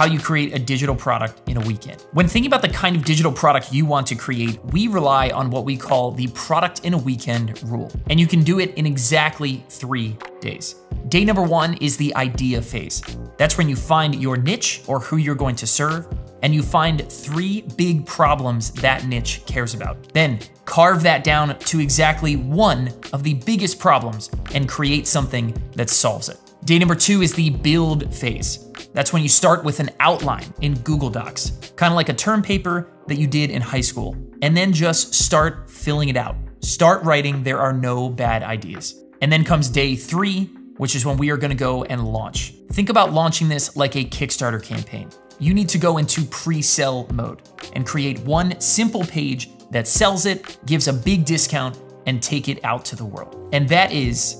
how you create a digital product in a weekend. When thinking about the kind of digital product you want to create, we rely on what we call the product in a weekend rule. And you can do it in exactly 3 days. Day number one is the idea phase. That's when you find your niche or who you're going to serve, and you find 3 big problems that niche cares about. Then carve that down to exactly one of the biggest problems and create something that solves it. Day number two is the build phase. That's when you start with an outline in Google Docs, kind of like a term paper that you did in high school, and then just start filling it out. Start writing, there are no bad ideas. And then comes day 3, which is when we are gonna go and launch. Think about launching this like a Kickstarter campaign. You need to go into pre-sell mode and create one simple page that sells it, gives a big discount, and take it out to the world. And that is